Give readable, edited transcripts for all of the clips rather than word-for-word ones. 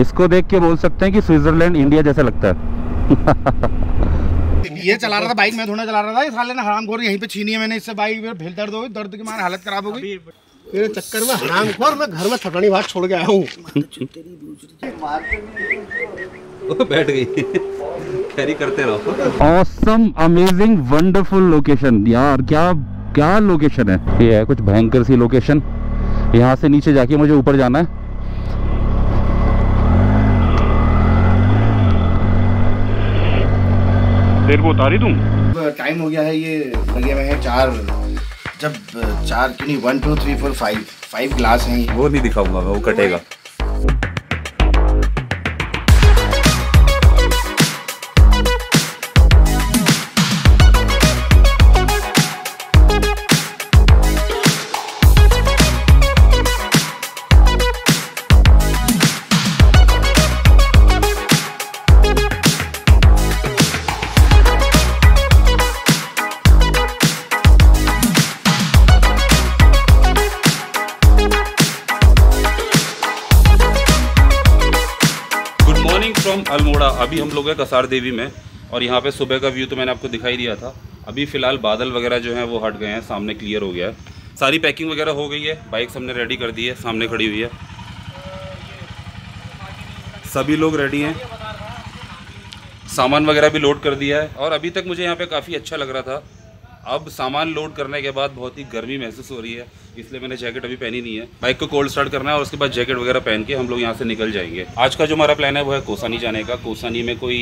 इसको देख के बोल सकते हैं कि स्विट्जरलैंड इंडिया जैसा लगता है। ये चला रहा था बाइक, मैं थोड़ा चला रहा था, इस साले ने हरामखोर यहीं पे छीनी है मैंने, इससे बाइक में फिर दर्द हो गई, दर्द की मारे हालत खराब हो गई। मेरे चक्कर में हरामखोर मैं घर में छटनी बात छोड़ के आया हूँ। बैठ गई करते रहो। ऑसम, अमेजिंग, वंडरफुल लोकेशन यार, क्या क्या लोकेशन है। ये है कुछ भयंकर सी लोकेशन, यहाँ से नीचे जाके मुझे ऊपर जाना है। देर को उतारी तुम। टाइम हो गया है, ये लगे हुए हैं चार, जब चार की नहीं 1 2 3 4 5 ग्लास हैं। वो नहीं दिखाऊंगा मैं, वो कटेगा। अल्मोड़ा अभी हम लोग हैं कसार देवी में, और यहाँ पे सुबह का व्यू तो मैंने आपको दिखाई दिया था। अभी फ़िलहाल बादल वगैरह जो हैं वो हट गए हैं, सामने क्लियर हो गया है। सारी पैकिंग वगैरह हो गई है, बाइक्स हमने रेडी कर दी है, सामने खड़ी हुई है, सभी लोग रेडी हैं। सामान वगैरह भी लोड कर दिया है, और अभी तक मुझे यहाँ पर काफ़ी अच्छा लग रहा था। अब सामान लोड करने के बाद बहुत ही गर्मी महसूस हो रही है, इसलिए मैंने जैकेट अभी पहनी नहीं है। बाइक को कोल्ड स्टार्ट करना है और उसके बाद जैकेट वगैरह पहन के हम लोग यहाँ से निकल जाएंगे। आज का जो हमारा प्लान है वो है कौसानी जाने का। कौसानी में कोई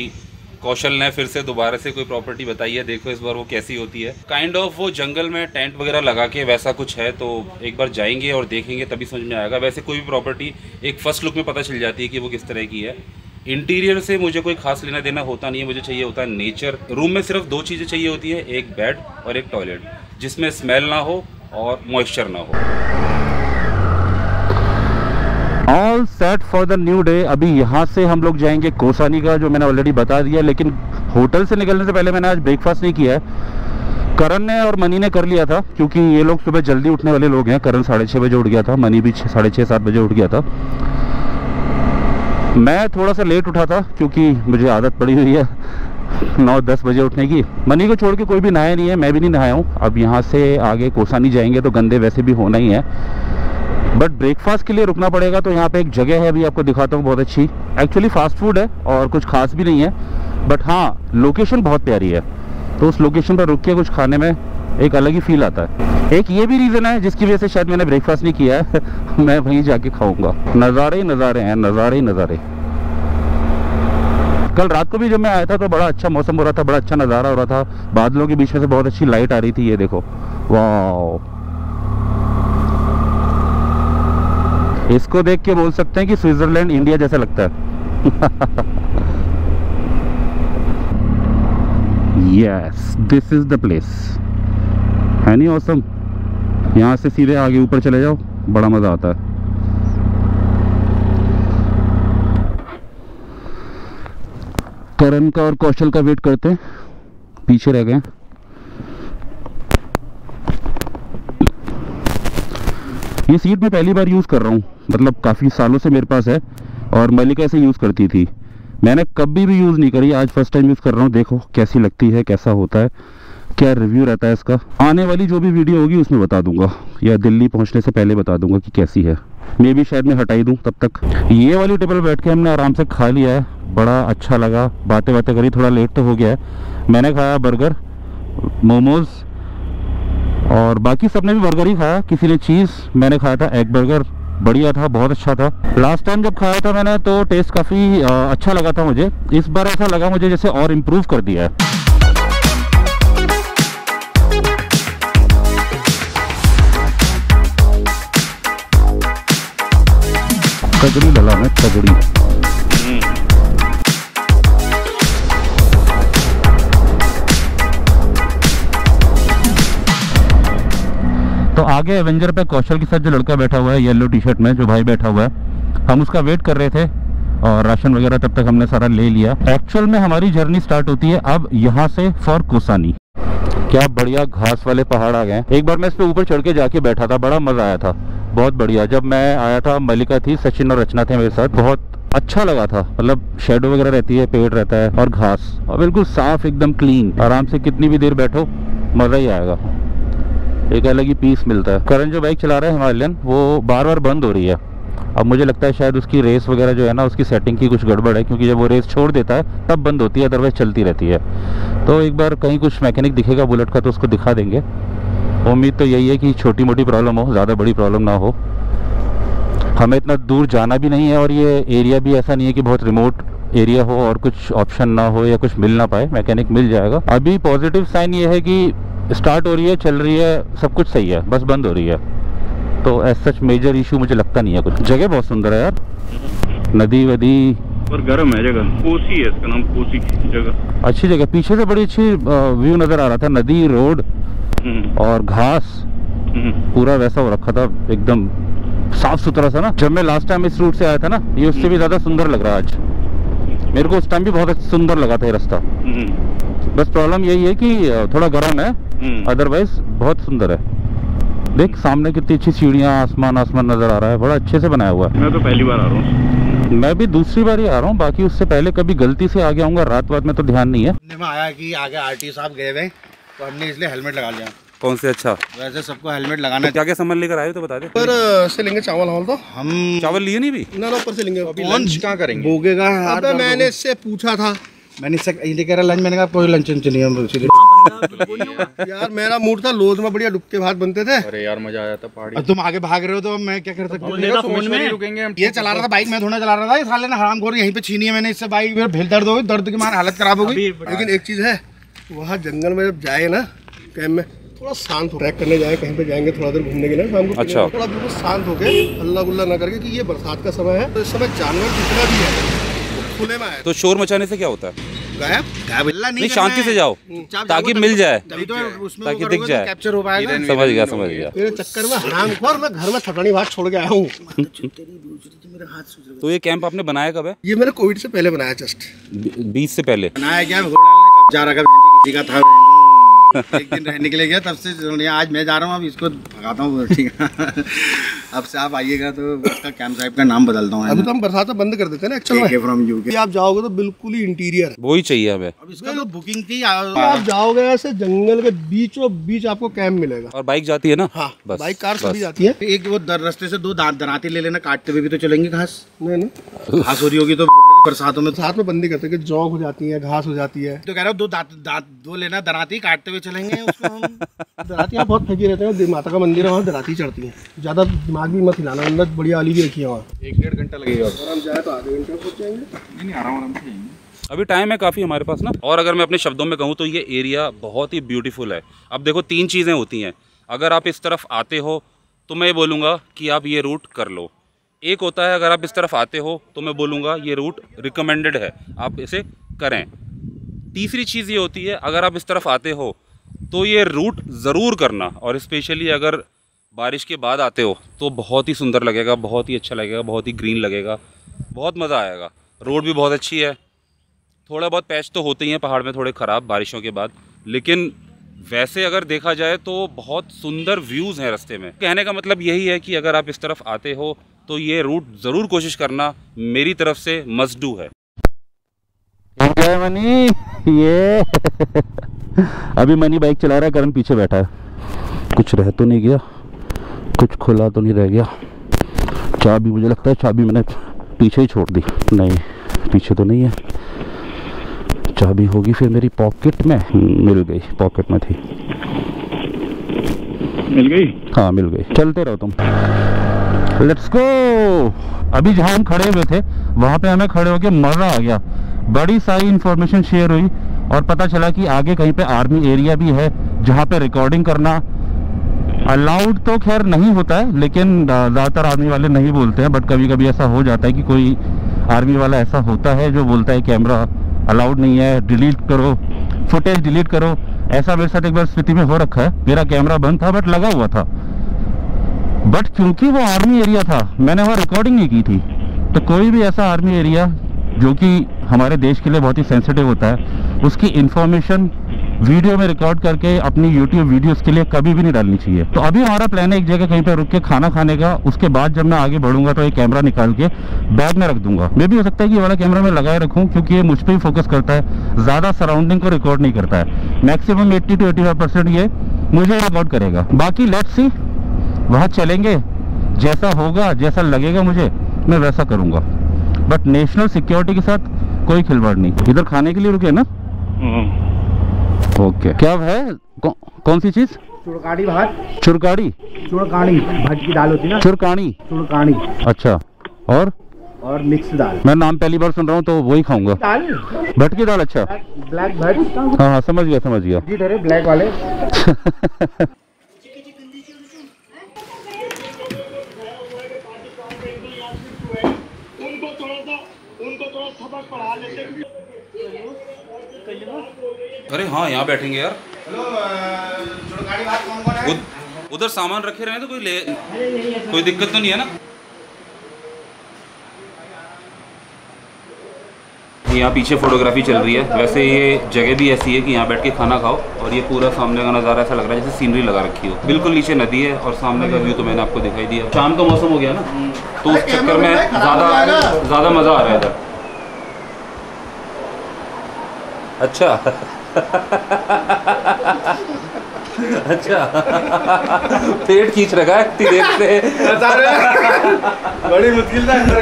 कौशल ने फिर से दोबारा से कोई प्रॉपर्टी बताई है, देखो इस बार वो कैसी होती है। काइंड ऑफ वो जंगल में टेंट वगैरह लगा के वैसा कुछ है, तो एक बार जाएंगे और देखेंगे तभी समझ में आएगा। वैसे कोई भी प्रॉपर्टी एक फर्स्ट लुक में पता चल जाती है कि वो किस तरह की है। इंटीरियर से मुझे कोई खास लेना देना होता नहीं है, मुझे चाहिए होता है नेचर। रूम में सिर्फ 2 चीज़ें चाहिए होती है, एक बेड और एक टॉयलेट, जिसमें स्मेल ना हो और मॉइस्चर ना हो। All set for the new day. अभी यहाँ से हम लोग जाएंगे कौसानी का, जो मैंने ऑलरेडी बता दिया, लेकिन होटल से निकलने से पहले मैंने आज ब्रेकफास्ट नहीं किया है। करण ने और मनी ने कर लिया था, क्योंकि ये लोग सुबह जल्दी उठने वाले लोग हैं। करण 6:30 बजे उठ गया था, मनी भी 6:30 7 बजे उठ गया था। मैं थोड़ा सा लेट उठा था क्योंकि मुझे आदत पड़ी हुई है 9-10 बजे उठने की। मनी को छोड़ के कोई भी नहाया नहीं है, मैं भी नहीं नहाया हूँ। अब यहाँ से आगे कौसानी जाएंगे तो गंदे वैसे भी होना ही है, बट ब्रेकफास्ट के लिए रुकना पड़ेगा। तो यहाँ पे एक जगह है, अभी आपको दिखाता हूँ, बहुत अच्छी। एक्चुअली फास्ट फूड है और कुछ खास भी नहीं है, बट हाँ लोकेशन बहुत प्यारी है, तो उस लोकेशन पर रुक के कुछ खाने में एक अलग ही फील आता है। एक ये भी रीज़न है जिसकी वजह से शायद मैंने ब्रेकफास्ट नहीं किया है। मैं वहीं जाके खाऊंगा। नज़ारे ही नज़ारे हैं, नज़ारे ही नज़ारे। कल रात को भी जब मैं आया था तो बड़ा अच्छा मौसम हो रहा था, बड़ा अच्छा नज़ारा हो रहा था, बादलों के बीच में से बहुत अच्छी लाइट आ रही थी। ये देखो, वाह, इसको देख के बोल सकते हैं कि स्विट्जरलैंड इंडिया जैसा लगता है। Yes, this is the place. है नहीं ऑसम? यहाँ से सीधे आगे ऊपर चले जाओ, बड़ा मज़ा आता है। करण का और कौशल का वेट करते हैं, पीछे रह गए। ये सीट मैं पहली बार यूज़ कर रहा हूँ, मतलब काफ़ी सालों से मेरे पास है, और मलिका ऐसे यूज़ करती थी, मैंने कभी भी यूज़ नहीं करी, आज फर्स्ट टाइम यूज़ कर रहा हूँ। देखो कैसी लगती है, कैसा होता है, क्या रिव्यू रहता है इसका। आने वाली जो भी वीडियो होगी उसमें बता दूंगा, या दिल्ली पहुंचने से पहले बता दूंगा कि कैसी है। मे बी शायद मैं हटा ही दूं तब तक। ये वाली टेबल बैठ के हमने आराम से खा लिया है, बड़ा अच्छा लगा, बातें बातें करी। थोड़ा लेट तो हो गया है। मैंने खाया बर्गर, मोमोज, और बाकी सबने भी बर्गर ही खाया। किसी ने चीज़, मैंने खाया था एग बर्गर, बढ़िया था, बहुत अच्छा था। लास्ट टाइम जब खाया था मैंने तो टेस्ट काफ़ी अच्छा लगा था मुझे, इस बार ऐसा लगा मुझे जैसे और इम्प्रूव कर दिया है। तगड़ी डला में तगड़ी। तो आगे एवेंजर पे कौशल के साथ जो लड़का बैठा हुआ है येलो टी शर्ट में, जो भाई बैठा हुआ है, हम उसका वेट कर रहे थे, और राशन वगैरह तब तक हमने सारा ले लिया। एक्चुअल में हमारी जर्नी स्टार्ट होती है अब यहाँ से फॉर कौसानी। क्या बढ़िया घास वाले पहाड़ आ गए। एक बार मैं इस पे ऊपर चढ़ के जाके बैठा था, बड़ा मजा आया था, बहुत बढ़िया। जब मैं आया था मलिका थी, सचिन और रचना थे मेरे साथ, बहुत अच्छा लगा था। मतलब शेडो वगैरह रहती है, पेड़ रहता है और घास, और बिल्कुल साफ एकदम क्लीन। आराम से कितनी भी देर बैठो मजा ही आएगा, एक अलग ही पीस मिलता है। करंट जो बाइक चला रहा है हिमालयन, वो बार बार बंद हो रही है। अब मुझे लगता है शायद उसकी रेस वगैरह जो है ना, उसकी सेटिंग की कुछ गड़बड़ है, क्योंकि जब वो रेस छोड़ देता है तब बंद होती है, अदरवाइज चलती रहती है। तो एक बार कहीं कुछ मैकेनिक दिखेगा बुलेट का तो उसको दिखा देंगे। उम्मीद तो यही है कि छोटी मोटी प्रॉब्लम हो, ज़्यादा बड़ी प्रॉब्लम ना हो। हमें इतना दूर जाना भी नहीं है और ये एरिया भी ऐसा नहीं है कि बहुत रिमोट एरिया हो और कुछ ऑप्शन ना हो या कुछ मिल ना पाए। मैकेनिक मिल जाएगा। अभी पॉजिटिव साइन ये है कि स्टार्ट हो रही है, चल रही है, सब कुछ सही है, बस बंद हो रही है। तो एज सच मेजर इशू मुझे लगता नहीं है कुछ। जगह बहुत सुंदर है यार, नदी वदी और गर्म है जगह। कोसी है इसका नाम, कोसी की जगह अच्छी जगह। पीछे से बड़ी अच्छी व्यू नजर आ रहा था, नदी, रोड और घास पूरा वैसा हो रखा था, एकदम साफ सुथरा सा ना। जब मैं लास्ट टाइम इस रूट से आया था ना, ये उससे भी ज्यादा सुंदर लग रहा है आज। मेरे को उस टाइम भी बहुत सुंदर लगा था ये रास्ता। बस प्रॉब्लम यही है कि थोड़ा गर्म है, अदरवाइज बहुत सुंदर है। देख सामने कितनी अच्छी सीढ़ियाँ, आसमान आसमान नजर आ रहा है, बड़ा अच्छे से बनाया हुआ है। मैं तो पहली बार आ रहा हूँ। मैं भी दूसरी बार ही आ रहा हूँ, बाकी उससे पहले कभी गलती से आ गया हूँ रात में, तो ध्यान नहीं है। हमने आया कि आगे आरटीओ साहब गए हुए, तो हमने इसलिए हेलमेट लगा लिया। कौन से अच्छा, वैसे सबको हेलमेट लगाना है। क्या क्या सामान लेकर आए तो बता दे। पर से लेंगे चावल वावल, तो हम चावल लिए नहीं भी ना, पर से लेंगे। क्या करेंगे, मैंने इससे पूछा था, मैंने इससे लंच, मैंने कहा कोई लंच नहीं यार। मेरा मूड था लोध में बढ़िया डुबके भात बनते थे। अरे यार मजा आया था पहाड़ी। तुम आगे भाग रहे हो तो मैं क्या कर सकता हूँ। फोन में रुकेंगे हम। ये चला रहा था बाइक, मैं थोड़ा चला रहा था, ये साले ने हरामखोर यहीं पे छीनी है। मैंने इससे बाइक में भेल दर्द हो गई, दर्द की मार हालत खराब हो गई। लेकिन एक चीज है, वहाँ जंगल में जब जाए ना कैंप में, थोड़ा शांत हो, ट्रैक करने जाए कहीं पे जाएंगे थोड़ा देर घूमने के लिए शाम को, अच्छा थोड़ा बिल्कुल शांत हो गए, हल्ला गुल्ला ना करके, कि ये बरसात का समय है तो इस समय जानवर जितना भी है खुले में है। तो शोर मचाने से क्या होता है, नहीं शांति से जाओ ताकि मिल जाए, ताकि दिख जाए, कैप्चर हो पाएगा। समझ गया समझ गया। तेरे चक्कर में हरामखोर, मैं घर में ठपड़ी भात छोड़ के आया हूँ। तो ये कैंप आपने बनाया कब है? ये मैंने कोविड से पहले बनाया, जस्ट 20 से पहले बनाया। क्या जा रहा किसी का था, एक दिन रहने के लिए गया, तब से आज मैं जा रहा हूँ, अब इसको भगाता हूँ। ठीक है, अब से आप आइएगा तो उसका कैंप साइट का नाम बदलता हूँ। अभी तो हम बरसात बंद कर देते हैं ना एक्चुअली फ्रॉम यूके। आप जाओगे तो बिल्कुल ही इंटीरियर, वही चाहिए हमें। अब इसका तो बुकिंग थी, आप जाओगे ऐसे जंगल के बीचों बीच आपको कैंप मिलेगा। और बाइक जाती है ना, हाँ बाइक कार सभी जाती है। एक वो रस्ते से दो दराती ले लेना, काटते हुए भी तो चलेंगे घास, नहीं घास हो रही होगी तो बरसातों में साथ में बंदी करते हैं कि जौक हो जाती है, घास हो जाती है। तो कह रहा हूँ दो दांत दो लेना, दराती काटते हुए चलेंगे उसको हम। दराती यहाँ बहुत फेंकी रहते हैं, माता का मंदिर है वहाँ, दराती चढ़ती है। ज्यादा दिमाग भी मत हिलाना, अंदर बढ़िया आली भी रखी है वहाँ। 1-1.5 घंटा लगेगा और हम जाए तो आधे घंटे में पहुँच जाएंगे। नहीं आराम से जाएंगे, अभी टाइम है काफ़ी हमारे पास ना। और अगर मैं अपने शब्दों में कहूँ तो ये एरिया बहुत ही ब्यूटीफुल है। अब देखो 3 चीज़ें होती हैं, अगर आप इस तरफ आते हो तो मैं बोलूँगा कि आप ये रूट कर लो। एक होता है अगर आप इस तरफ आते हो तो मैं बोलूँगा ये रूट रिकमेंडेड है, आप इसे करें। तीसरी चीज़ ये होती है अगर आप इस तरफ आते हो तो ये रूट ज़रूर करना, और स्पेशली अगर बारिश के बाद आते हो तो बहुत ही सुंदर लगेगा, बहुत ही अच्छा लगेगा, बहुत ही ग्रीन लगेगा, बहुत मज़ा आएगा। रोड भी बहुत अच्छी है, थोड़ा बहुत पैच तो होते ही हैं पहाड़ में, थोड़े ख़राब बारिशों के बाद, लेकिन वैसे अगर देखा जाए तो बहुत सुंदर व्यूज़ हैं रास्ते में। कहने का मतलब यही है कि अगर आप इस तरफ आते हो तो ये रूट जरूर कोशिश करना, मेरी तरफ से मस्ट डू है। एंजॉय मनी ये अभी मनी बाइक चला रहा है, करण पीछे बैठा है। कुछ रह तो नहीं गया, कुछ खुला तो नहीं रह गया। चाबी मुझे लगता है चाबी मैंने पीछे ही छोड़ दी, नहीं पीछे तो नहीं है। चाबी होगी फिर मेरी पॉकेट में, मिल गई, पॉकेट में थी, मिल गई, हाँ मिल गई। चलते रहो तुम, लेट्स गो। अभी जहाँ हम खड़े हुए थे वहाँ पे हमें खड़े होके मजा आ गया, बड़ी सारी इंफॉर्मेशन शेयर हुई और पता चला कि आगे कहीं पे आर्मी एरिया भी है जहाँ पे रिकॉर्डिंग करना अलाउड तो खैर नहीं होता है, लेकिन ज़्यादातर आर्मी वाले नहीं बोलते हैं, बट कभी कभी ऐसा हो जाता है कि कोई आर्मी वाला ऐसा होता है जो बोलता है कैमरा अलाउड नहीं है, डिलीट करो, फुटेज डिलीट करो। ऐसा मेरे साथ एक बार स्थिति में हो रखा है। मेरा कैमरा बंद था बट लगा हुआ था, बट क्योंकि वो आर्मी एरिया था मैंने वहाँ रिकॉर्डिंग नहीं की थी। तो कोई भी ऐसा आर्मी एरिया जो कि हमारे देश के लिए बहुत ही सेंसिटिव होता है, उसकी इन्फॉर्मेशन वीडियो में रिकॉर्ड करके अपनी यूट्यूब वीडियोस के लिए कभी भी नहीं डालनी चाहिए। तो अभी हमारा प्लान है एक जगह कहीं पर रुक के खाना खाने का, उसके बाद जब मैं आगे बढ़ूंगा तो एक कैमरा निकाल के बैग में रख दूंगा। मे भी हो सकता है कि ये वाला कैमरा मैं लगाए रखूँ क्योंकि ये मुझ पर ही फोकस करता है, ज़्यादा सराउंडिंग को रिकॉर्ड नहीं करता है। मैक्सिमम 80 to 85% ये मुझे रिकॉर्ड करेगा। बाकी लेट्स सी, वहाँ चलेंगे, जैसा होगा जैसा लगेगा मुझे मैं वैसा करूँगा, बट नेशनल सिक्योरिटी के साथ कोई खिलवाड़ नहीं। इधर खाने के लिए रुके ना? ओके। क्या है? कौन सी चीज? चुड़काड़ी भात। चुड़काड़ी? चुड़काड़ी भात की दाल होती है ना? चुड़काड़ी। चुड़काड़ी। अच्छा। और मिक्स दाल। मैं नाम पहली बार सुन रहा हूँ तो वही खाऊंगा। दाल भट की दाल। अच्छा, ब्लैक भट। हाँ हाँ समझ गया समझ गया, ब्लैक वाले। अरे हाँ यहाँ बैठेंगे यार। हेलो, उधर सामान रखे रहे तो कोई ले, कोई दिक्कत तो नहीं है ना? यहाँ पीछे फोटोग्राफी चल रही है। वैसे ये जगह भी ऐसी है कि यहाँ बैठ के खाना खाओ और ये पूरा सामने का नज़ारा ऐसा लग रहा है जैसे सीनरी लगा रखी हो। बिल्कुल नीचे नदी है और सामने का व्यू तो मैंने आपको दिखाई दिया। शाम का मौसम हो गया ना तो उस चक्कर में ज़्यादा मज़ा आ रहा है इधर। अच्छा अच्छा, पेट खींच रखा है इतनी देर से। बड़ी मुश्किल था।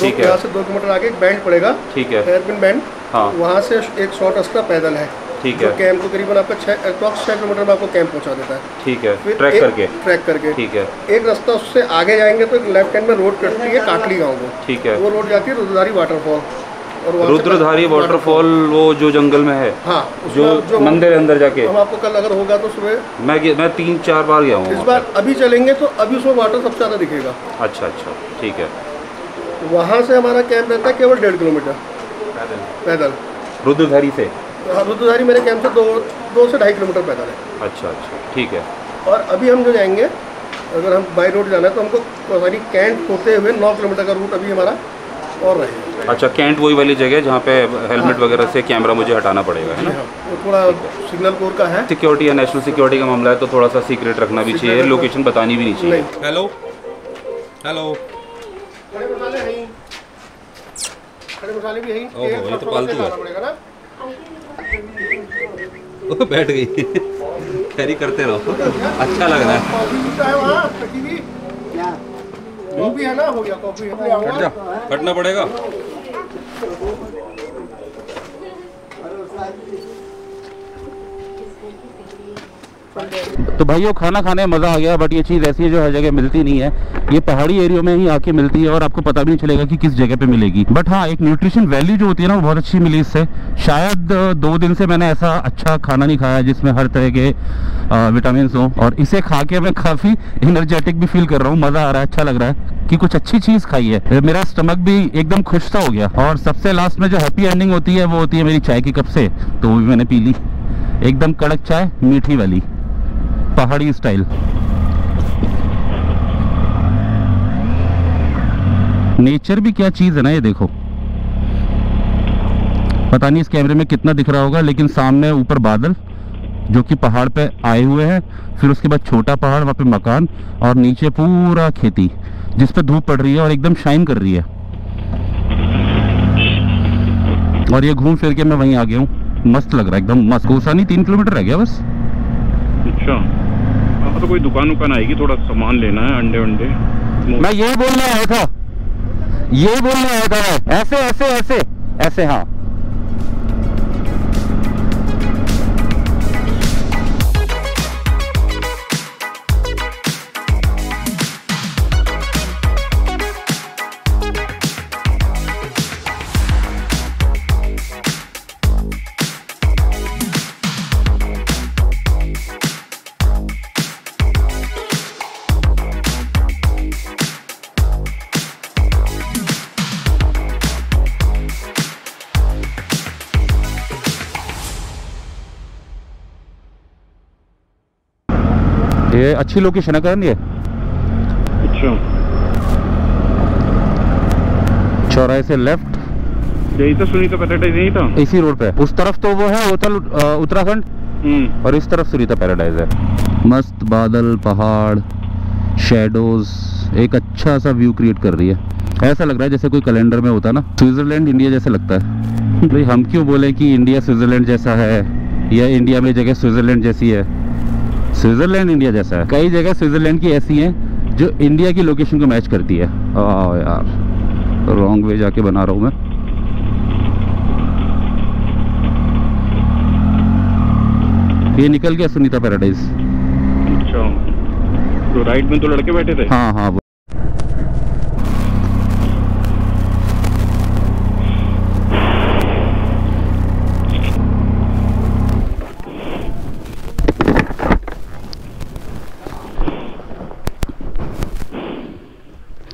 ठीक है, यहाँ से 2 किलोमीटर आगे एक बैंड पड़ेगा, ठीक है, हेयरपिन बैंड। हाँ, वहाँ से एक शॉर्ट रास्ता पैदल है, ठीक है। कैंप को करीबन आपका 6 किलोमीटर में आपको कैंप पहुँचा देता है, ठीक है, फिर ट्रैक करके, ठीक है। एक रास्ता उससे आगे जाएंगे तो लेफ्ट हैंड में रोड कटती है काटली गाँव को, ठीक है। वो रोड जाती है रुद्रधारी वाटरफॉल। रुद्रधारी वाटरफॉल वो जो जंगल में है? हाँ, जो मंदिर अंदर जाके। हम आपको कल अगर होगा तो सुबह मैं 3-4 बार गया हूँ। इस बार अभी चलेंगे तो अभी उसमें वाटर सबसे ज़्यादा दिखेगा। अच्छा अच्छा, ठीक है। वहाँ से हमारा कैंप रहता है केवल 1.5 किलोमीटर पैदल। रुद्रधारी से? हाँ, रुद्रधारी मेरे कैंप से 2 से 2.5 किलोमीटर पैदल है। अच्छा अच्छा, ठीक है। और अभी हम जो जाएंगे, अगर हम बाई रोड जाना है तो हमको कौसानी कैंट होते हुए 9 किलोमीटर का रूट अभी हमारा और रहेगा। अच्छा, कैंट वही वाली जगह जहाँ पे हेलमेट वगैरह से कैमरा मुझे हटाना पड़ेगा, है ना? वो थोड़ा सिग्नल कोर का है, सिक्योरिटी या नेशनल सिक्योरिटी का मामला है तो थोड़ा सा सीक्रेट रखना भी चाहिए, लोकेशन बतानी भी नहीं चाहिए। हेलो हेलो, खड़े मसाले भी है तो पालतू है ना? वो बैठ गई, खैरी करते रहो, अच्छा लग रहा है। कॉफी है ना? हो गया कॉफी, कटना पड़ेगा। तो भाइयों खाना खाने में मज़ा आ गया, बट ये चीज़ ऐसी है जो हर जगह मिलती नहीं है, ये पहाड़ी एरियो में ही आके मिलती है और आपको पता भी नहीं चलेगा कि किस जगह पे मिलेगी। बट हाँ, एक न्यूट्रिशन वैल्यू जो होती है ना वो बहुत अच्छी मिली इससे। शायद 2 दिन से मैंने ऐसा अच्छा खाना नहीं खाया जिसमें हर तरह के विटामिन हों, और इसे खा के मैं काफ़ी एनर्जेटिक भी फील कर रहा हूँ। मज़ा आ रहा है, अच्छा लग रहा है कि कुछ अच्छी चीज़ खाई है। मेरा स्टमक भी एकदम खुश सा हो गया। और सबसे लास्ट में जो हैप्पी एंडिंग होती है वो होती है मेरी चाय के कप से, तो वो भी मैंने पी ली, एकदम कड़क चाय, मीठी वाली, पहाड़ी स्टाइल। नेचर भी क्या चीज है ना, ये देखो। पता नहीं इस कैमरे में कितना दिख रहा होगा, लेकिन सामने ऊपर बादल जो कि पहाड़ पे आए हुए हैं, फिर उसके बाद छोटा पहाड़, वहाँ पे मकान और नीचे पूरा खेती जिस पे धूप पड़ रही है और एकदम शाइन कर रही है। और ये घूम फिर के मैं वहीं आ गया हूँ, मस्त लग रहा है एकदम मस्त। कौसानी 3 किलोमीटर रह गया बस। अच्छा, तो कोई दुकान आएगी, थोड़ा सामान लेना है, अंडे वंडे। मैं यही बोलने आया था, ऐसे ऐसे ऐसे ऐसे। हाँ, ये अच्छी लोकेशन है करण, ये अच्छा चौराहे से लेफ्ट, यही तो सुनीता पैराडाइज नहीं था, इसी रोड पे उस तरफ तो वो है होटल उत्तराखंड और इस तरफ सुनीता पैराडाइज है। मस्त बादल, पहाड़, शेडोज, एक अच्छा सा व्यू क्रिएट कर रही है। ऐसा लग रहा है जैसे कोई कैलेंडर में होता ना, स्विट्जरलैंड इंडिया जैसे लगता है। भाई हम क्यों बोले कि इंडिया स्विट्जरलैंड जैसा है या इंडिया में जगह स्विट्जरलैंड जैसी है। स्विट्जरलैंड इंडिया जैसा है, कई जगह स्विट्जरलैंड की ऐसी हैं जो इंडिया की लोकेशन को मैच करती है। आओ यार रॉन्ग वे जाके बना रहा हूँ मैं। ये निकल गया सुनीता पैराडाइज। अच्छा तो राइट में तो लड़के बैठे थे। हाँ हाँ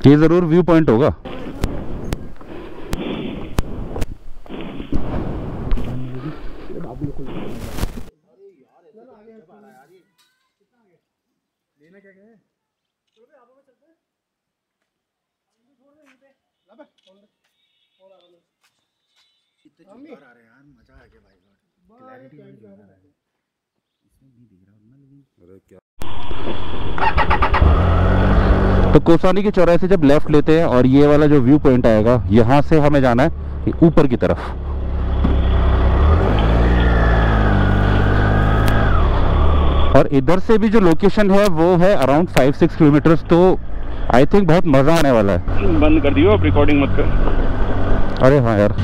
ये जरूर व्यू पॉइंट होगा। तो कौसानी के चौराहे से जब लेफ्ट लेते हैं और ये वाला जो व्यू पॉइंट आएगा, यहाँ से हमें जाना है ऊपर की तरफ। और इधर से भी जो लोकेशन है वो है अराउंड 5-6 किलोमीटर, तो आई थिंक बहुत मजा आने वाला है। बंद कर दियो, अब रिकॉर्डिंग मत कर। अरे हाँ यार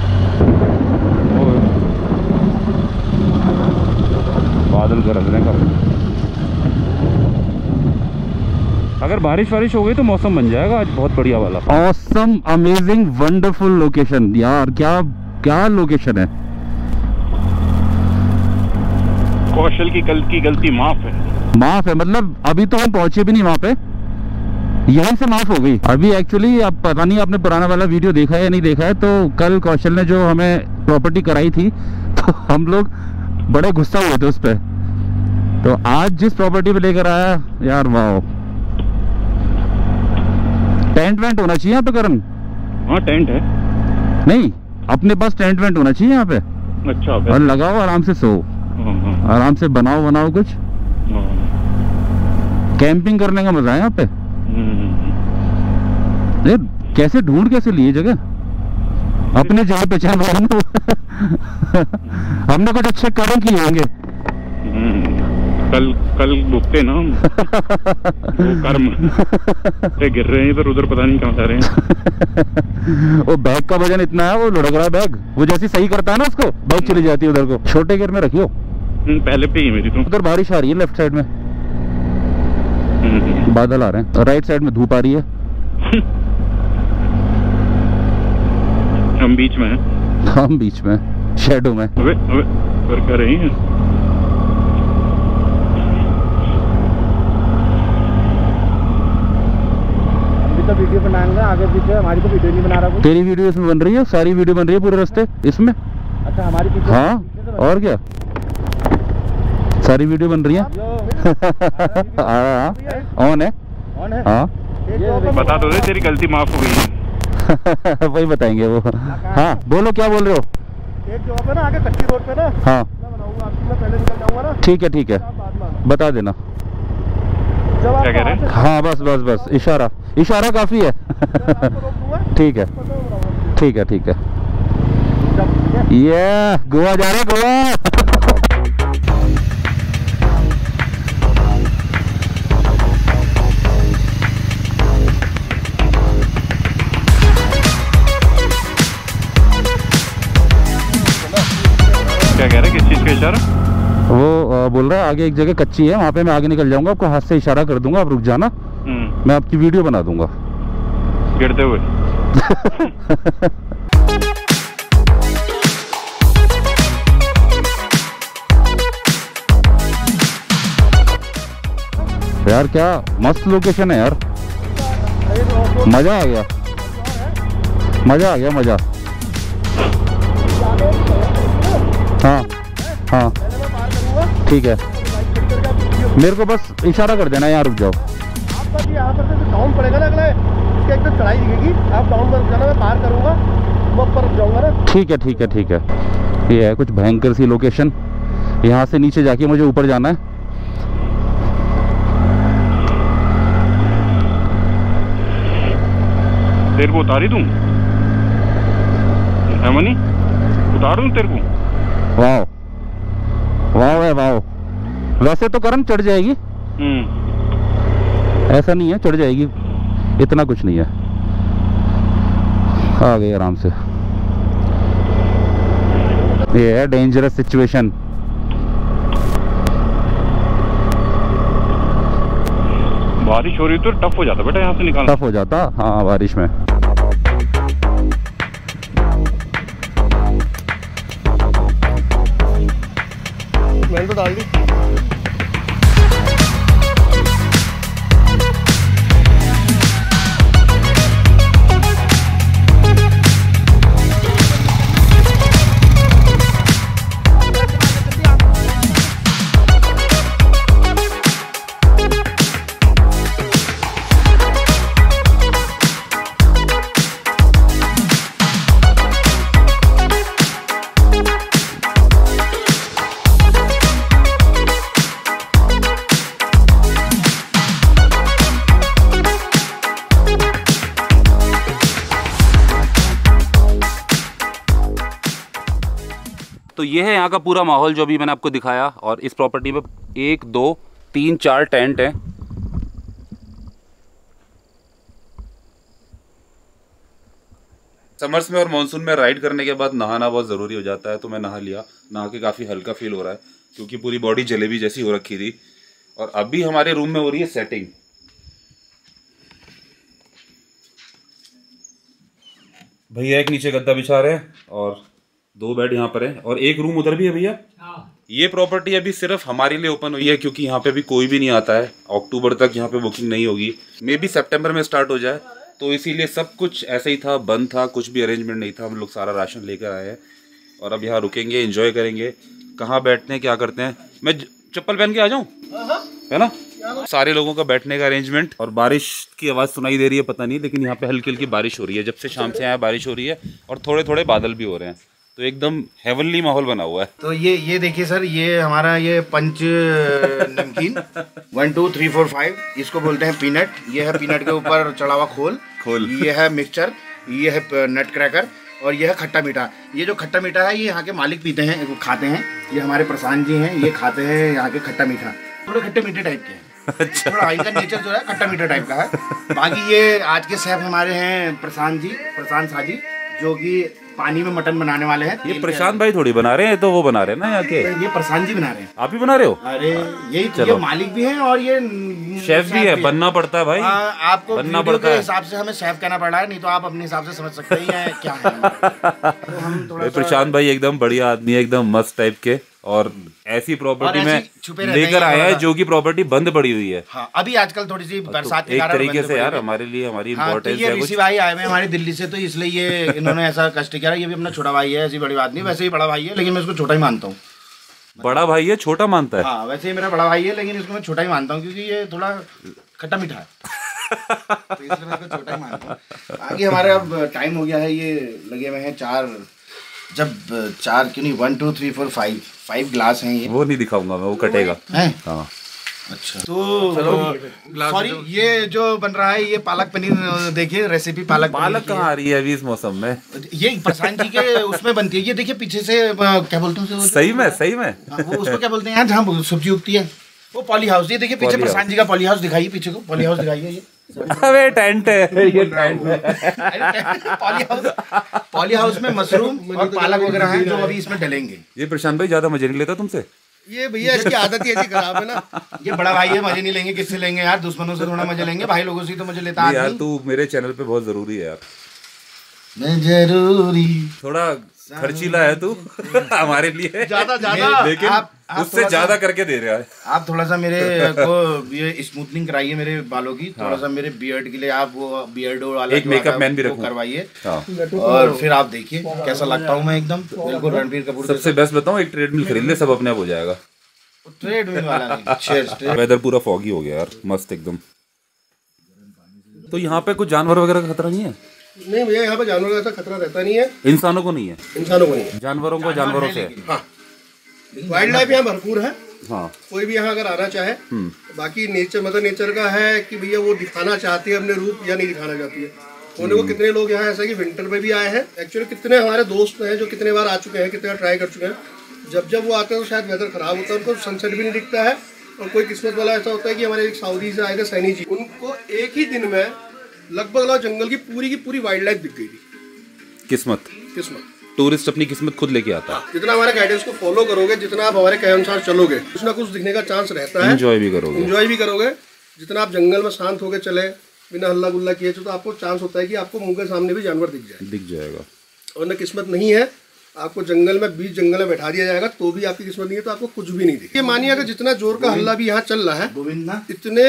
बादल गरजने का। अगर बारिश वारिश हो गई तो मौसम बन जाएगा आज बहुत बढ़िया वाला। ऑसम, अमेजिंग, वंडरफुल लोकेशन यार, क्या क्या लोकेशन है। कौशल की कल की गलती माफ है, मतलब अभी तो हम पहुंचे भी नहीं वहाँ पे, यहीं से माफ हो गई अभी। एक्चुअली आप पता नहीं आपने पुराना वाला वीडियो देखा है या नहीं देखा है, तो कल कौशल ने जो हमें प्रॉपर्टी कराई थी तो हम लोग बड़े गुस्सा हुए थे उस पर। तो आज जिस प्रॉपर्टी पे लेकर आया यार, वाओ। टेंट वेंट होना चाहिए यहाँ पे करण। हाँ टेंट है, नहीं अपने पास टेंट वेंट होना चाहिए यहाँ पे। अच्छा और लगाओ आराम से, सो आराम से, बनाओ कुछ कैंपिंग करने का मजा है यहाँ पे। ये कैसे ढूंढ कैसे लिए जगह अपने जगह पहचान हमने कुछ अच्छे कर्म किए होंगे। कल डूबते ना हम कर्म गिर रहे हैं इधर उधर, पता नहीं कहाँ जा रहे हैं। वो बैग का वजन इतना है, वो लुढ़क रहा है बैग, वो जैसे सही करता है ना उसको बैग चली जाती है उधर को। छोटे गियर में रखियो पहले पे ही मेरी। तो उधर बारिश आ रही है लेफ्ट साइड में, बादल आ रहे हैं, राइट साइड में धूप आ रही है। हम बीच में शेडो में कर रही हैं। अभी तो वीडियो बनाएंगे आगे पीछे, हमारी तो वीडियो नहीं बना रहा। तेरी वीडियो इसमें बन रही है, सारी वीडियो बन रही है पूरे रास्ते इसमें। अच्छा हमारी पीछे। हाँ और क्या, सारी वीडियो बन रही है। ऑन है, हाँ बता दो तेरी गलती माफ हो गई। वही बताएंगे वो। हाँ बोलो क्या बोल रहे हो। एक जॉब है ना आगे कच्ची रोड पे ना। हाँ पहले निकल जाऊंगा ना। ठीक है बता देना क्या कह रहे हैं। हाँ बस इशारा काफी है। ठीक है ये गोवा जा रहे, गोवा। वो बोल रहा है आगे एक जगह कच्ची है, वहाँ पे मैं आगे निकल जाऊंगा, आपको हाथ से इशारा कर दूंगा, आप रुक जाना, मैं आपकी वीडियो बना दूंगा गिरते हुए। यार क्या मस्त लोकेशन है यार, मजा आ गया। हाँ ठीक है मेरे को बस इशारा कर देना यहाँ रुक जाओ। आप यहाँ पर से डाउन पड़ेगा ना अगला, इसके एकदम चढ़ाई दिखेगी, आप डाउन पर जाना, मैं पार करूँगा वो ऊपर जाऊँगा ना। ठीक है ठीक है ठीक है। ये है कुछ भयंकर सी लोकेशन, यहाँ से नीचे जाके मुझे ऊपर जाना है। तेरे को उतारी दूँ मनी, उतार दूँ तेरे को? वाह वाह है वाह। वैसे तो करंट चढ़ जाएगी, ऐसा नहीं है चढ़ जाएगी, इतना कुछ नहीं है। आ गई आराम से। ये है डेंजरस सिचुएशन। बारिश हो रही तो टफ हो जाता बेटा, यहाँ से निकालना टफ हो जाता। हाँ बारिश में मैंने तो डाल दी। तो ये है यहाँ का पूरा माहौल जो अभी मैंने आपको दिखाया। और इस प्रॉपर्टी में 1, 2, 3, 4 टेंट हैं। समर्स में और मॉनसून में राइड करने के बाद नहाना बहुत ज़रूरी हो जाता है, तो मैं नहा लिया। नहा के काफ़ी हल्का फील हो रहा है क्योंकि पूरी बॉडी जलेबी जैसी हो रखी थी। और अभी हमारे रूम में हो रही है सेटिंग। भैया एक नीचे गद्दा बिछा रहे हैं और 2 बेड यहाँ पर है और 1 रूम उधर भी है भैया। ये प्रॉपर्टी अभी सिर्फ हमारे लिए ओपन हुई है क्योंकि यहाँ पे अभी कोई भी नहीं आता है। अक्टूबर तक यहाँ पे बुकिंग नहीं होगी, मे बी सितंबर में स्टार्ट हो जाए। तो इसीलिए सब कुछ ऐसे ही था, बंद था, कुछ भी अरेंजमेंट नहीं था। हम लोग सारा राशन लेकर आए हैं और अब यहाँ रुकेंगे, एंजॉय करेंगे। कहाँ बैठते हैं क्या करते हैं, मैं चप्पल पहन के आ जाऊँ है ना। सारे लोगों का बैठने का अरेंजमेंट। और बारिश की आवाज़ सुनाई दे रही है पता नहीं, लेकिन यहाँ पे हल्की हल्की बारिश हो रही है। जब से शाम से यहाँ बारिश हो रही है और थोड़े थोड़े बादल भी हो रहे हैं, तो एकदम हेवनली माहौल बना हुआ है। तो ये देखिए सर, ये हमारा ये पंच नमकीन 1, 2, 3, 4, 5 इसको बोलते हैं पीनट। ये है पीनट के ऊपर चढ़ा हुआ खोल। ये है मिक्सचर, ये है नट क्रैकर और ये है खट्टा मीठा। ये जो खट्टा मीठा है ये यहाँ के मालिक पीते हैं, खाते हैं। ये हमारे प्रशांत जी हैं, ये खाते हैं यहाँ के खट्टा मीठा। थोड़े खट्टे मीठे टाइप के हैं, अच्छा थोड़ा आइल का नेचर जो है खट्टा मीठा टाइप का है। बाकी ये आज के शेफ हमारे हैं प्रशांत शाह जी, जो कि पानी में मटन बनाने वाले हैं। ये प्रशांत भाई थोड़ी बना रहे हैं, तो वो बना रहे हैं ना यहाँ के, ये प्रशांत जी बना रहे हैं। आप भी बना रहे हो? अरे यही चलो, ये मालिक भी हैं और ये शेफ भी है। बनना पड़ता है भाई, आपको बनना पड़ता है। हिसाब से हमें शेफ कहना पड़ा है, नहीं तो आप अपने हिसाब से समझ सकते हैं क्या है। तो हम थोड़ा प्रशांत भाई एकदम बढ़िया आदमी है, एकदम मस्त टाइप के। और ऐसी प्रॉपर्टी में लेकर आया है जो कि प्रॉपर्टी बंद पड़ी हुई है। हाँ, अभी आजकल थोड़ी सी बरसात के कारण एक तरीके से यार हमारे लिए हमारी इम्पोर्टेंस है। ये ऋषि भाई आए हुए हमारे दिल्ली से, तो इसलिए ये इन्होंने ऐसा कष्ट किया। ये भी अपना छोटा भाई है, ऐसी बड़ी बात नहीं। वैसे ही बड़ा भाई है लेकिन मैं इसको छोटा ही मानता हूँ। बड़ा भाई है छोटा मानता है? हाँ वैसे ही मेरा बड़ा भाई है लेकिन इसको मैं छोटा ही मानता हूँ क्योंकि ये थोड़ा खट्टा मीठा है। तो इसलिए मैं इसको छोटा ही मानता हूँ। बाकी हमारा अब टाइम हो गया है, ये लगे हुए हैं 4 क्यों नहीं 1, 2, 3, 4, 5 ग्लास हैं ये। वो नहीं दिखाऊंगा मैं, वो कटेगा हैं। हाँ अच्छा तो सॉरी, ये जो बन रहा है ये पालक पनीर। देखिए रेसिपी पालक कहाँ आ रही है अभी इस मौसम में? ये प्रशांत जी के उसमें बनती है। ये देखिए पीछे से क्या बोलते हैं, सही में वो उसको क्या बोलते हैं यार जहाँ सब्जी उगती है, वो पॉली हाउस। ये देखिए पीछे प्रशांत जी का पॉली हाउस दिखाइए, पीछे को पॉली हाउस दिखाइए। ये अबे टेंट है, ये टेंट है। पॉली हाउस में मशरूम और पालक वगैरह हैं जो अभी इसमें डलेंगे। ये प्रशांत भाई ज्यादा मजे नहीं लेता तुमसे? ये भैया इसकी आदत ही ऐसी खराब है ना। ये बड़ा भाई है, मजे नहीं लेंगे किससे लेंगे यार, दुश्मनों से थोड़ा मजे लेंगे, भाई लोगों से तो मजे लेता है यार। तू मेरे चैनल पे बहुत जरूरी है यार, मैं जरूरी थोड़ा खर्चीला है तू हमारे लिए ज्यादा, लेकिन उससे ज्यादा करके दे रहा है। आप थोड़ा सा मेरे को ये स्मूथनिंग कराइए मेरे बालों की, थोड़ा सा मेरे बियर्ड के लिए आप वो बियर्डो वाला एक मेकअप मैन भी रखो, करवाइए। और फिर आप देखिए कैसा लगता हूँ मैं एकदम बिल्कुल रणबीर कपूर। सबसे बेस्ट बताऊँ, एक ट्रेडमिल खरीद ले, सब अपने आप हो जाएगा। ट्रेड विल वाला नहीं। चीयर्स। वेदर पूरा फॉगी हो गया यार, मस्त एकदम। तो यहाँ पे कुछ जानवर वगैरह का खतरा नहीं है? नहीं भैया, यहाँ पे जानवर का खतरा रहता नहीं है। इंसानों को नहीं है? इंसानों को नहीं है, जानवरों को जानवरों से। वाइल्ड लाइफ यहाँ भरपूर है। हाँ। कोई भी यहाँ अगर आना चाहे, बाकी नेचर मदर नेचर का है कि भैया वो दिखाना चाहती है अपने रूप या नहीं दिखाना चाहती है। होने को कितने लोग यहाँ ऐसा कि विंटर में भी आए हैं। एक्चुअली कितने हमारे दोस्त हैं जो कितने बार आ चुके हैं, कितने ट्राई कर चुके हैं। जब जब वो आते हैं तो शायद वेदर खराब होता है, उनको सनसेट भी नहीं दिखता है। और कोई किस्मत वाला ऐसा होता है कि हमारे एक सऊदी से आए थे सैनी जी, उनको एक ही दिन में लगभग जंगल की पूरी वाइल्ड लाइफ दिख गई थी। किस्मत। टूरिस्ट अपनी किस्मत खुद लेके आता है। जितना हमारे गाइडेंस को फॉलो करोगे, जितना आप हमारे कहे अनुसार चलोगे, कुछ ना कुछ दिखने का चांस रहता है। एंजॉय भी करोगे। जितना आप जंगल में शांत होकर चले, बिना हल्ला गुल्ला किए, तो आपको चांस होता है कि आपको मुंह के सामने भी जानवर दिख जाएगा। और न किस्मत नहीं है, आपको जंगल में बीच जंगल में बैठा दिया जाएगा तो भी आपकी किस्मत नहीं है, तो आपको कुछ भी नहीं दिखेगा। मानिए अगर जितना जोर का हल्ला भी यहाँ चल रहा है, इतने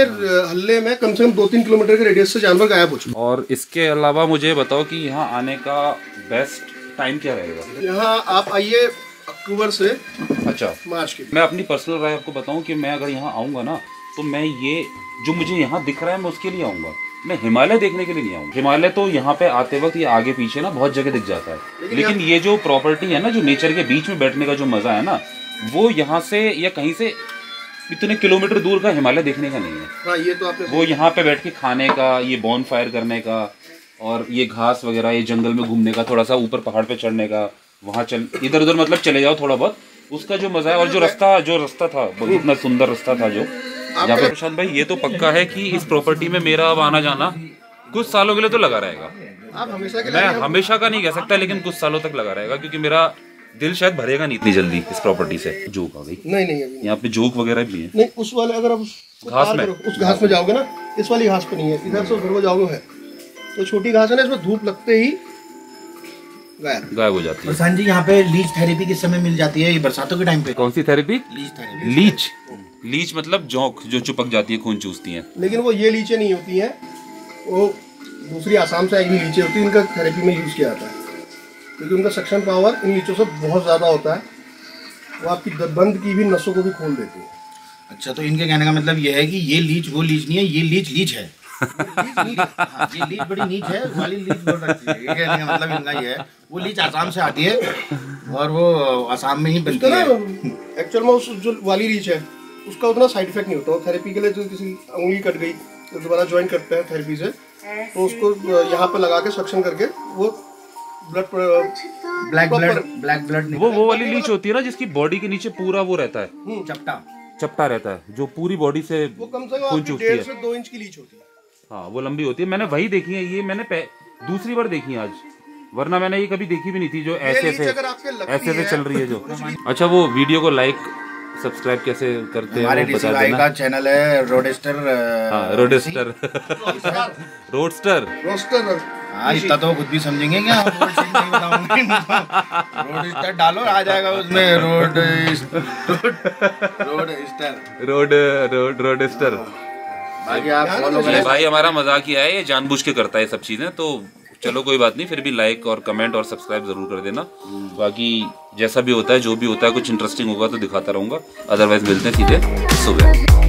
हल्ले में कम से कम 2-3 किलोमीटर के रेडियस से जानवर गायब हो चुके। और इसके अलावा मुझे बताओ कि यहाँ आने का बेस्ट टाइम क्या रहेगा? यहाँ आप आइए अक्टूबर से मार्च के। मैं अपनी पर्सनल राय आपको बताऊं कि मैं अगर यहाँ आऊँगा ना, तो मैं ये जो मुझे यहाँ दिख रहा है मैं उसके लिए आऊँगा, मैं हिमालय देखने के लिए नहीं आऊँगा। हिमालय तो यहाँ पे आते वक्त ये आगे पीछे ना बहुत जगह दिख जाता है, लेकिन ये जो प्रॉपर्टी है ना, जो नेचर के बीच में बैठने का जो मज़ा है ना, वो यहाँ से या कहीं से इतने किलोमीटर दूर का हिमालय देखने का नहीं है। हाँ, ये तो आपने, वो यहाँ पे बैठ के खाने का, ये बॉन फायर करने का, और ये घास वगैरह, ये जंगल में घूमने का, थोड़ा सा ऊपर पहाड़ पे चढ़ने का, वहाँ इधर उधर मतलब चले जाओ थोड़ा बहुत, उसका जो मजा है। और जो रास्ता था, बहुत इतना सुंदर रास्ता था जो। प्रशांत भाई, ये तो पक्का है कि इस प्रॉपर्टी में मेरा अब आना जाना कुछ सालों के लिए तो लगा रहेगा। मैं हमेशा का नहीं कह सकता, लेकिन कुछ सालों तक लगा रहेगा, क्योंकि मेरा दिल शायद भरेगा नहीं इतनी जल्दी इस प्रॉपर्टी से। जोक आ गई? नहीं, यहाँ पे जोक वगैरह भी है नहीं। उस वाले अगर उस घास में जाओगे ना, इस वाली घास पे नहीं है, इधर से उधर जाओगे तो छोटी घास है ना, इसमें धूप लगते ही गायब हो जाती है। प्रशांत जी, यहाँ पे लीच थेरेपी किस समय मिल जाती है? ये बरसातों के टाइम पे। कौन सी थेरेपी? लीच मतलब जोंक, जो चिपक जाती है, खून चूसती है। लेकिन वो ये लीचे नहीं होती है, वो दूसरी आसाम से आई हुई लीचे होती है, इनका थेरेपी में यूज किया जाता है, क्योंकि उनका सक्शन पावर इन लीचों से बहुत ज्यादा होता है। वो आपकी दबंद की भी नसों को भी खोल देती है। अच्छा, तो इनके कहने का मतलब ये है कि ये लीच वो लीच नहीं है, ये लीच है। ये लीच बड़ी नीच है, वाली लीच बोल रखी है। ये कहने का मतलब इतना ही है, वो लीच आसाम से आती है और वो आसाम में ही बनती है। एक्चुअल में उस जो वाली लीच है उसका उतना साइड इफेक्ट नहीं होता। थेरेपी के लिए जो किसी उंगली कट गई तो दोबारा ज्वाइन करते हैं थेरेपी से, तो उसको यहाँ पे लगा के सक्शन करके वो ब्लड वो वाली लीच होती है ना, जिसकी बॉडी के नीचे पूरा वो रहता है, चपटा रहता है, जो पूरी बॉडी से। वो कम से कम 1.5 से 2 इंच की लीच होती है। हाँ, वो लंबी होती है। मैंने वही देखी है, ये मैंने दूसरी बार देखी है आज, वरना मैंने ये कभी देखी भी नहीं थी, जो ऐसे से चल रही है जो। अच्छा, वो वीडियो को लाइक सब्सक्राइब कैसे करते हैं? हमारे ऋषि भाई का चैनल है रोडस्टर। इतना तो खुद भी समझेंगे क्या? रोडस्टर डालो, आ जाएगा उसमें। रोडस्टर भाई हमारा मजाक ही है, ये जानबूझ के करता है सब चीजें। तो चलो कोई बात नहीं, फिर भी लाइक और कमेंट और सब्सक्राइब जरूर कर देना। बाकी जैसा भी होता है, जो भी होता है, कुछ इंटरेस्टिंग होगा तो दिखाता रहूंगा, अदरवाइज मिलते हैं सीधे सुबह।